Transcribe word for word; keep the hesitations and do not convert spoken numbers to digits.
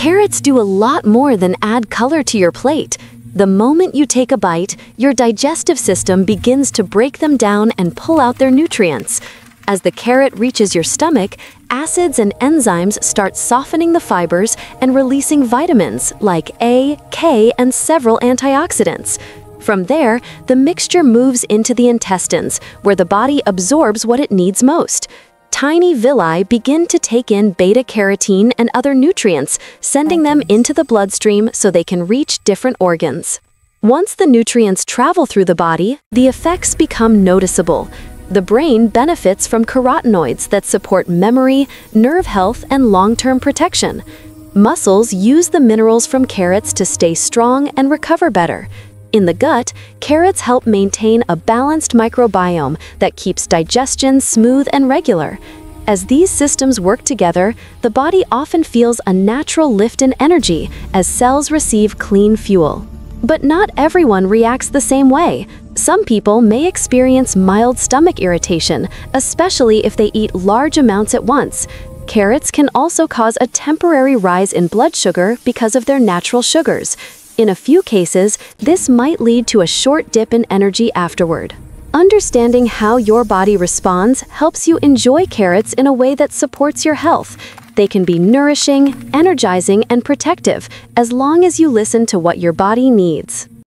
Carrots do a lot more than add color to your plate. The moment you take a bite, your digestive system begins to break them down and pull out their nutrients. As the carrot reaches your stomach, acids and enzymes start softening the fibers and releasing vitamins like A, K, and several antioxidants. From there, the mixture moves into the intestines, where the body absorbs what it needs most. Tiny villi begin to take in beta carotene and other nutrients, sending them into the bloodstream so they can reach different organs. Once the nutrients travel through the body, the effects become noticeable. The brain benefits from carotenoids that support memory, nerve health, and long-term protection. Muscles use the minerals from carrots to stay strong and recover better. In the gut, carrots help maintain a balanced microbiome that keeps digestion smooth and regular. As these systems work together, the body often feels a natural lift in energy as cells receive clean fuel. But not everyone reacts the same way. Some people may experience mild stomach irritation, especially if they eat large amounts at once. Carrots can also cause a temporary rise in blood sugar because of their natural sugars. In a few cases, this might lead to a short dip in energy afterward. Understanding how your body responds helps you enjoy carrots in a way that supports your health. They can be nourishing, energizing, and protective, as long as you listen to what your body needs.